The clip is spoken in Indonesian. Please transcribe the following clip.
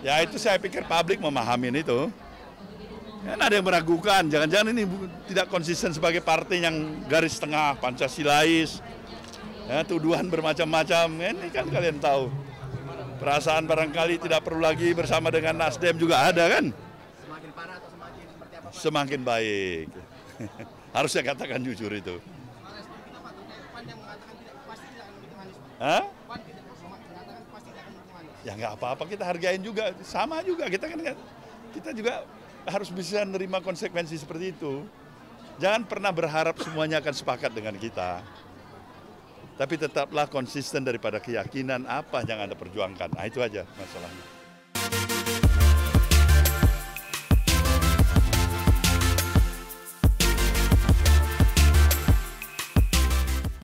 Ya itu saya pikir publik memahamin itu. Ya, ada yang meragukan, jangan-jangan ini tidak konsisten sebagai partai yang garis tengah, Pancasilais, ya, tuduhan bermacam-macam, ini kan kalian tahu. Perasaan barangkali tidak perlu lagi bersama dengan Nasdem juga ada kan? Semakin parah atau semakin seperti apa, Pak? Semakin baik. Harus saya katakan jujur itu. Hah? Ya nggak apa-apa, kita hargain juga, sama juga kita kan, kita juga harus bisa menerima konsekuensi seperti itu. Jangan pernah berharap semuanya akan sepakat dengan kita, tapi tetaplah konsisten daripada keyakinan apa yang Anda perjuangkan. Nah itu aja masalahnya.